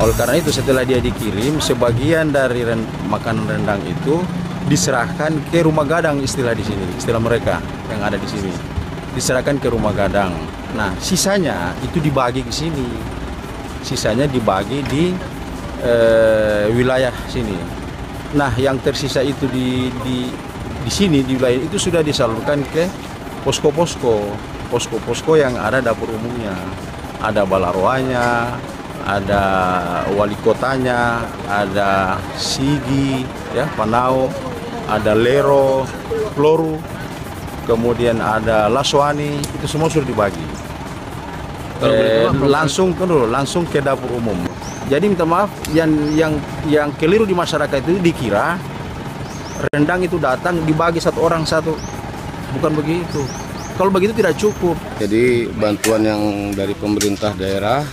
oleh karena itu setelah dia dikirim, sebagian dari makanan rendang itu diserahkan ke rumah gadang, istilah di sini, istilah mereka yang ada di sini, diserahkan ke rumah gadang. Nah, sisanya itu dibagi ke sini, sisanya dibagi di wilayah sini. Nah, yang tersisa itu di sini di wilayah itu sudah disalurkan ke posko-posko yang ada dapur umumnya, ada balaroanya, ada wali kotanya, ada Sigi, ya, Panau, ada Lero, Floru, kemudian ada Laswani, itu semua sudah dibagi. Langsung ke dapur umum. Jadi minta maaf, yang keliru di masyarakat itu dikira rendang itu datang dibagi satu orang satu, bukan begitu. Kalau begitu tidak cukup. Jadi bantuan yang dari pemerintah daerah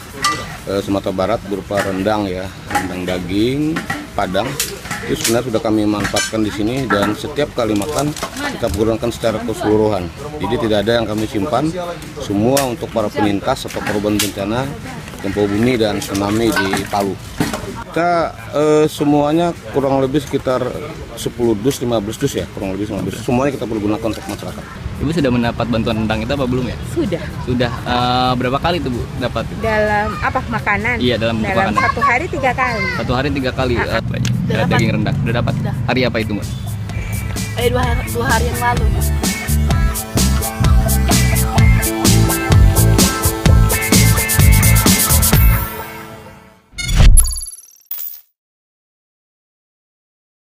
Sumatera Barat berupa rendang, ya, rendang daging padang itu sebenarnya sudah kami manfaatkan di sini, dan setiap kali makan kita gunakan secara keseluruhan. Jadi tidak ada yang kami simpan, semua untuk para penyintas atau korban bencana gempa bumi dan tsunami di Palu. Kita semuanya kurang lebih sekitar 10 dus, 15 dus ya, kurang lebih 15 dus. Semuanya kita pergunakan untuk masyarakat. Ibu sudah mendapat bantuan rendang itu apa belum ya? Sudah. Sudah. Berapa kali itu Bu dapat? Dalam apa, makanan? Iya, dalam makanan. Satu hari 3 kali. Satu hari 3 kali. Daging rendang. Sudah dapat. Hari apa itu Bu? 2 hari yang lalu.